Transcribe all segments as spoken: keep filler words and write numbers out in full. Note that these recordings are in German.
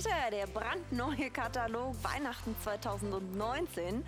ist er, der brandneue Katalog Weihnachten zweitausendneunzehn.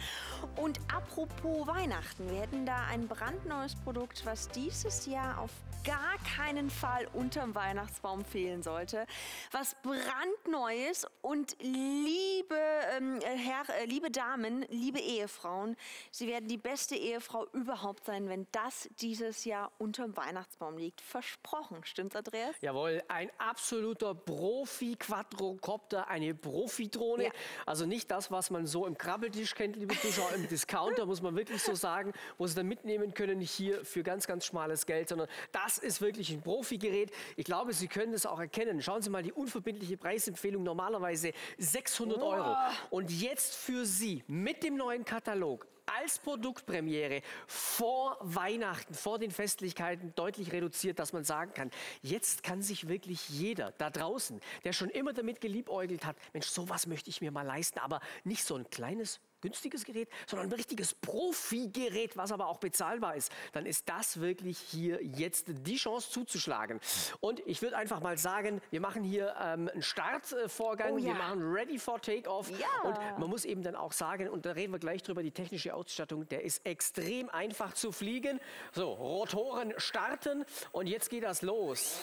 Und apropos Weihnachten, wir hätten da ein brandneues Produkt, was dieses Jahr auf gar keinen Fall unterm Weihnachtsbaum fehlen sollte. Was brandneues, und liebe, ähm, Herr, äh, liebe Damen, liebe Ehefrauen, Sie werden die beste Ehefrau überhaupt sein, wenn das dieses Jahr unterm Weihnachtsbaum liegt. Versprochen, stimmt's, Andreas? Jawohl, ein absoluter Profi-Quadrocopter, eine Profi-Drohne. Ja. Also nicht das, was man so im Krabbeltisch kennt, liebe Zuschauer, im Discounter, muss man wirklich so sagen, wo Sie dann mitnehmen können, nicht hier für ganz, ganz schmales Geld, sondern das ist wirklich ein Profi-Gerät. Ich glaube, Sie können das auch erkennen. Schauen Sie mal, die unverbindliche Preisempfehlung normalerweise sechshundert Euro. Oh. Und jetzt für Sie mit dem neuen Katalog als Produktpremiere vor Weihnachten, vor den Festlichkeiten deutlich reduziert, dass man sagen kann, jetzt kann sich wirklich jeder da draußen, der schon immer damit geliebäugelt hat, Mensch, sowas möchte ich mir mal leisten, aber nicht so ein kleines günstiges Gerät, sondern ein richtiges Profi-Gerät, was aber auch bezahlbar ist, dann ist das wirklich hier jetzt die Chance zuzuschlagen. Und ich würde einfach mal sagen, wir machen hier ähm, einen Startvorgang, oh ja. Wir machen Ready for Takeoff, ja. Und man muss eben dann auch sagen, und da reden wir gleich drüber, die technische Ausstattung, der ist extrem einfach zu fliegen. So, Rotoren starten und jetzt geht das los.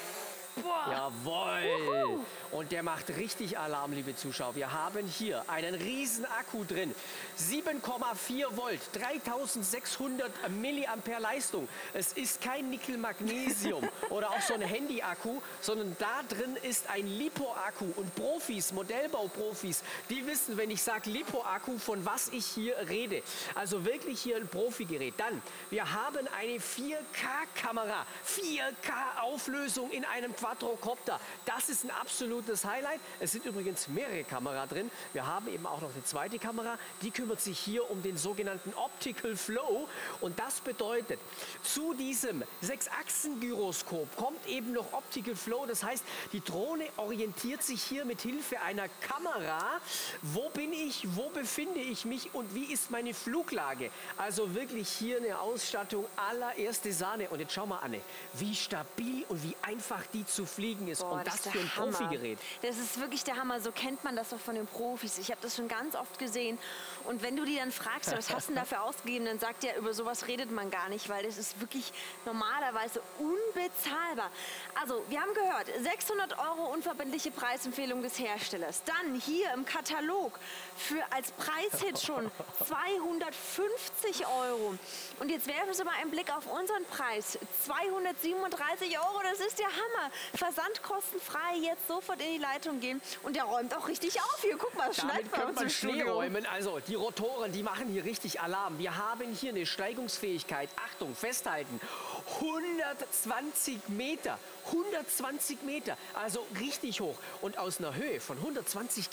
Boah. Jawohl! Uhu. Und der macht richtig Alarm, liebe Zuschauer. Wir haben hier einen riesen Akku drin. sieben Komma vier Volt, dreitausendsechshundert Milliampere Leistung. Es ist kein Nickel-Magnesium oder auch so ein Handy-Akku, sondern da drin ist ein Lipo-Akku. Und Profis, Modellbauprofis, die wissen, wenn ich sage Lipo-Akku, von was ich hier rede. Also wirklich hier ein Profi-Gerät. Dann, wir haben eine vier K Kamera, vier K Auflösung in einem Quadrocopter. Das ist ein absolutes Highlight. Es sind übrigens mehrere Kameras drin. Wir haben eben auch noch eine zweite Kamera. Die kümmert sich hier um den sogenannten Optical Flow. Und das bedeutet, zu diesem Sechs-Achsen-Gyroskop kommt eben noch Optical Flow. Das heißt, die Drohne orientiert sich hier mit Hilfe einer Kamera. Wo bin ich? Wo befinde ich mich? Und wie ist meine Fluglage? Also wirklich hier eine Ausstattung allererste Sahne. Und jetzt schau mal, Anne, wie stabil und wie einfach die zu fliegen ist. Boah, und das, das für ein Profi-Gerät. Das ist wirklich der Hammer. So kennt man das doch von den Profis. Ich habe das schon ganz oft gesehen. Und wenn du die dann fragst, was hast du denn dafür ausgegeben, dann sagt ja, über sowas redet man gar nicht, weil das ist wirklich normalerweise unbezahlbar. Also, wir haben gehört, sechshundert Euro unverbindliche Preisempfehlung des Herstellers. Dann hier im Katalog für als Preishit schon zweihundertfünfzig Euro. Und jetzt werfen Sie mal einen Blick auf unseren Preis. zweihundertsiebenunddreißig Euro, das ist der Hammer. Versandkostenfrei, jetzt sofort in die Leitung gehen. Und der räumt auch richtig auf hier. Guck mal, schneidet bei uns im Studio. Räumen. Also die Rotoren, die machen hier richtig Alarm. Wir haben hier eine Steigungsfähigkeit. Achtung, festhalten. hundertzwanzig Meter. hundertzwanzig Meter. Also richtig hoch. Und aus einer Höhe von hundertzwanzig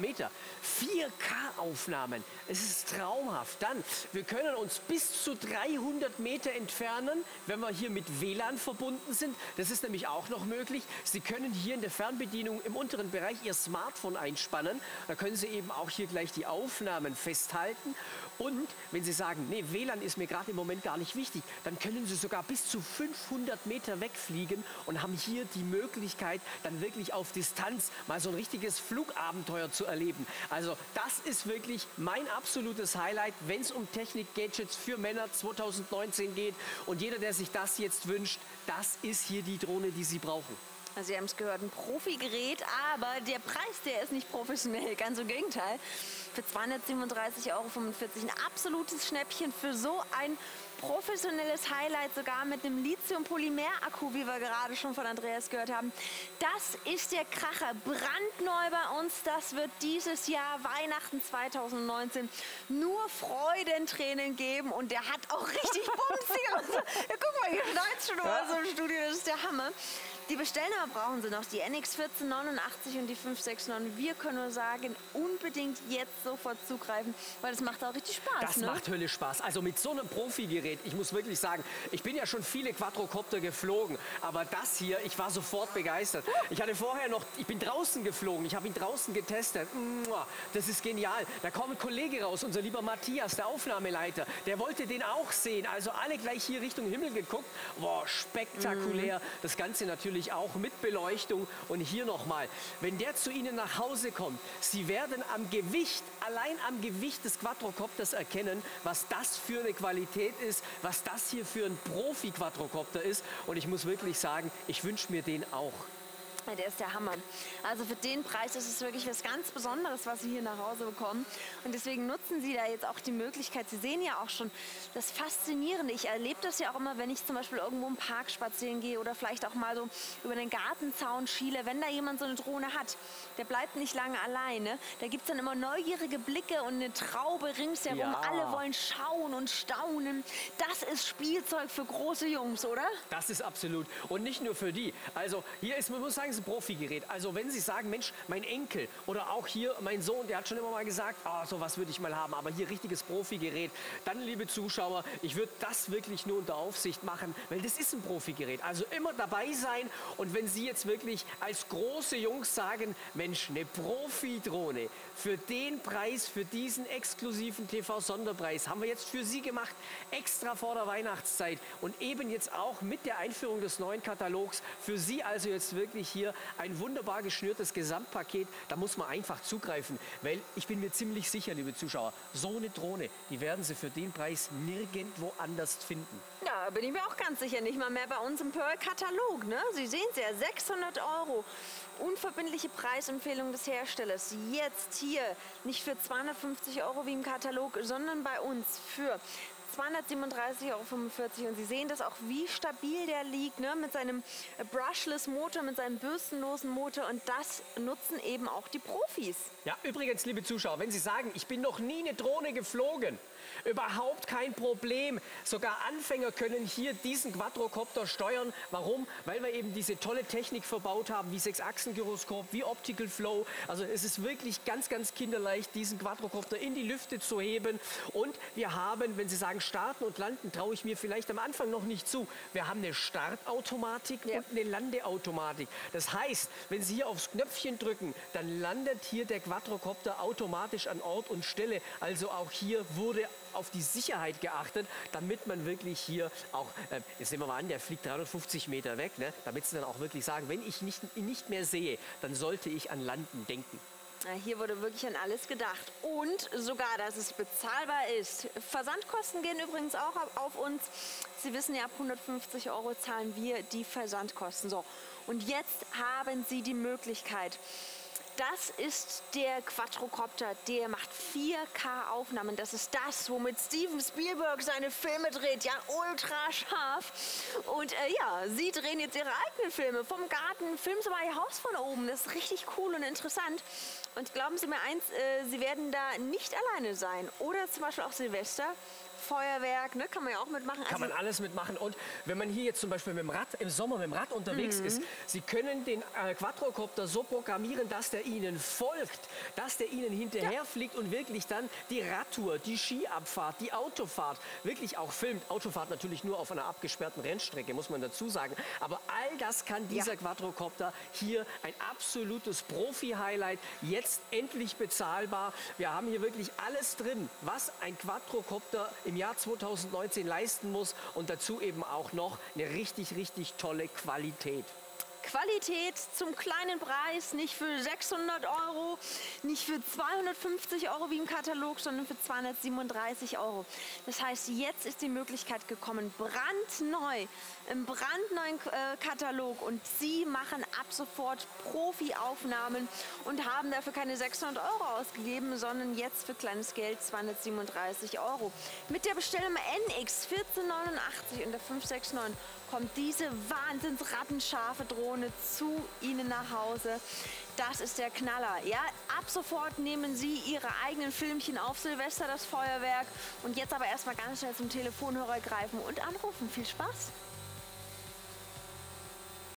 Meter. vier K Aufnahmen. Es ist traumhaft. Dann, wir können uns bis zu dreihundert Meter entfernen, wenn wir hier mit W LAN verbunden sind. Das ist nämlich auch noch möglich. Sie können hier in der Fernbedienung im unteren Bereich Ihr Smartphone einspannen. Da können Sie eben auch hier gleich die Aufnahmen festhalten. Und wenn Sie sagen, nee, W LAN ist mir gerade im Moment gar nicht wichtig, dann können Sie sogar bis zu fünfhundert Meter wegfliegen und haben hier die Möglichkeit, dann wirklich auf Distanz mal so ein richtiges Flugabenteuer zu erleben. Also das ist wirklich mein absolutes Highlight, wenn es um Technik-Gadgets für Männer zweitausendneunzehn geht. Und jeder, der sich das jetzt wünscht, das ist hier die Drohne, die Sie brauchen. Sie haben es gehört, ein Profi-Gerät, aber der Preis, der ist nicht professionell, ganz im Gegenteil. Für zweihundertsiebenunddreißig Euro fünfundvierzig, ein absolutes Schnäppchen für so ein professionelles Highlight, sogar mit einem Lithium-Polymer-Akku, wie wir gerade schon von Andreas gehört haben. Das ist der Kracher, brandneu bei uns. Das wird dieses Jahr Weihnachten zweitausendneunzehn nur Freudentränen geben, und der hat auch richtig bumsig aus. Ja, guck mal, hier schneit schon mal so im Studio, das ist der Hammer. Die Bestellnummer brauchen Sie noch, die N X vierzehn neunundachtzig und die fünf sechs neun. Wir können nur sagen, unbedingt jetzt sofort zugreifen, weil das macht auch richtig Spaß. Das ne? macht Hölle Spaß. Also mit so einem Profi-Gerät Gerät. Ich muss wirklich sagen, ich bin ja schon viele Quadrocopter geflogen, aber das hier, ich war sofort begeistert. Ich hatte vorher noch, ich bin draußen geflogen, ich habe ihn draußen getestet. Das ist genial. Da kommt ein Kollege raus, unser lieber Matthias, der Aufnahmeleiter, der wollte den auch sehen. Also alle gleich hier Richtung Himmel geguckt. Boah, spektakulär. Mhm. Das Ganze natürlich auch mit Beleuchtung. Und hier nochmal, wenn der zu Ihnen nach Hause kommt, Sie werden am Gewicht, allein am Gewicht des Quadrocopters erkennen, was das für eine Qualität ist, was das hier für ein Profi-Quadrocopter ist. Und ich muss wirklich sagen, ich wünsche mir den auch. Der ist der Hammer. Also für den Preis ist es wirklich was ganz Besonderes, was Sie hier nach Hause bekommen. Und deswegen nutzen Sie da jetzt auch die Möglichkeit. Sie sehen ja auch schon das Faszinierende. Ich erlebe das ja auch immer, wenn ich zum Beispiel irgendwo im Park spazieren gehe oder vielleicht auch mal so über den Gartenzaun schiele. Wenn da jemand so eine Drohne hat, der bleibt nicht lange alleine. Da gibt es dann immer neugierige Blicke und eine Traube ringsherum. Ja. Alle wollen schauen und staunen. Das ist Spielzeug für große Jungs, oder? Das ist absolut. Und nicht nur für die. Also hier ist, man muss sagen, ein Profi-Gerät. Also wenn Sie sagen, Mensch, mein Enkel oder auch hier mein Sohn, der hat schon immer mal gesagt, oh, sowas würde ich mal haben, aber hier richtiges Profi-Gerät, dann, liebe Zuschauer, ich würde das wirklich nur unter Aufsicht machen, weil das ist ein Profi-Gerät. Also immer dabei sein. Und wenn Sie jetzt wirklich als große Jungs sagen, Mensch, eine Profi-Drohne für den Preis, für diesen exklusiven T V-Sonderpreis haben wir jetzt für Sie gemacht, extra vor der Weihnachtszeit und eben jetzt auch mit der Einführung des neuen Katalogs für Sie also jetzt wirklich hier ein wunderbar geschnürtes Gesamtpaket, da muss man einfach zugreifen, weil ich bin mir ziemlich sicher, liebe Zuschauer, so eine Drohne, die werden Sie für den Preis nirgendwo anders finden. Ja, bin ich mir auch ganz sicher, nicht mal mehr bei uns im Pearl-Katalog, ne? Sie sehen es ja, sechshundert Euro, unverbindliche Preisempfehlung des Herstellers, jetzt hier, nicht für zweihundertfünfzig Euro wie im Katalog, sondern bei uns für zweihundertsiebenunddreißig Euro fünfundvierzig. Und Sie sehen das auch, wie stabil der liegt, ne? Mit seinem brushless Motor, mit seinem bürstenlosen Motor. Und das nutzen eben auch die Profis. Ja, übrigens, liebe Zuschauer, wenn Sie sagen, ich bin noch nie eine Drohne geflogen, überhaupt kein Problem. Sogar Anfänger können hier diesen Quadrocopter steuern. Warum? Weil wir eben diese tolle Technik verbaut haben, wie Sechs-Achsen-Gyroskop, wie Optical Flow. Also es ist wirklich ganz, ganz kinderleicht, diesen Quadrocopter in die Lüfte zu heben. Und wir haben, wenn Sie sagen, starten und landen traue ich mir vielleicht am Anfang noch nicht zu. Wir haben eine Startautomatik, ja, und eine Landeautomatik. Das heißt, wenn Sie hier aufs Knöpfchen drücken, dann landet hier der Quadrocopter automatisch an Ort und Stelle. Also auch hier wurde auf die Sicherheit geachtet, damit man wirklich hier auch, äh, jetzt nehmen wir mal an, der fliegt dreihundertfünfzig Meter weg, ne? Damit Sie dann auch wirklich sagen, wenn ich ihn nicht, nicht mehr sehe, dann sollte ich an Landen denken. Hier wurde wirklich an alles gedacht und sogar, dass es bezahlbar ist. Versandkosten gehen übrigens auch auf uns. Sie wissen ja, ab hundertfünfzig Euro zahlen wir die Versandkosten. So, und jetzt haben Sie die Möglichkeit. Das ist der Quadrocopter, der macht vier K Aufnahmen. Das ist das, womit Steven Spielberg seine Filme dreht. Ja, ultra scharf. Und äh, ja, Sie drehen jetzt Ihre eigenen Filme. Vom Garten filmen Sie mal Ihr Haus von oben. Das ist richtig cool und interessant. Und glauben Sie mir eins, äh, Sie werden da nicht alleine sein. Oder zum Beispiel auch Silvester. Feuerwerk, ne, kann man ja auch mitmachen. Kann also man alles mitmachen. Und wenn man hier jetzt zum Beispiel mit dem Rad, im Sommer mit dem Rad unterwegs mhm. ist, Sie können den äh, Quadrocopter so programmieren, dass der Ihnen folgt, dass der Ihnen hinterherfliegt, ja, und wirklich dann die Radtour, die Skiabfahrt, die Autofahrt wirklich auch filmt. Autofahrt natürlich nur auf einer abgesperrten Rennstrecke, muss man dazu sagen. Aber all das kann dieser, ja, Quadrocopter hier, ein absolutes Profi-Highlight, jetzt endlich bezahlbar. Wir haben hier wirklich alles drin, was ein Quadrocopter im im Jahr zweitausendneunzehn leisten muss und dazu eben auch noch eine richtig, richtig tolle Qualität. Qualität zum kleinen Preis, nicht für sechshundert Euro, nicht für zweihundertfünfzig Euro wie im Katalog, sondern für zweihundertsiebenunddreißig Euro. Das heißt, jetzt ist die Möglichkeit gekommen, brandneu, im brandneuen äh, Katalog. Und Sie machen ab sofort Profi-Aufnahmen und haben dafür keine sechshundert Euro ausgegeben, sondern jetzt für kleines Geld zweihundertsiebenunddreißig Euro. Mit der Bestellnummer N X vierzehn neunundachtzig und der fünf sechs neun kommt diese wahnsinns rattenscharfe Drohne zu Ihnen nach Hause. Das ist der Knaller. Ja, ab sofort nehmen Sie Ihre eigenen Filmchen auf, Silvester, das Feuerwerk. Und jetzt aber erstmal ganz schnell zum Telefonhörer greifen und anrufen. Viel Spaß!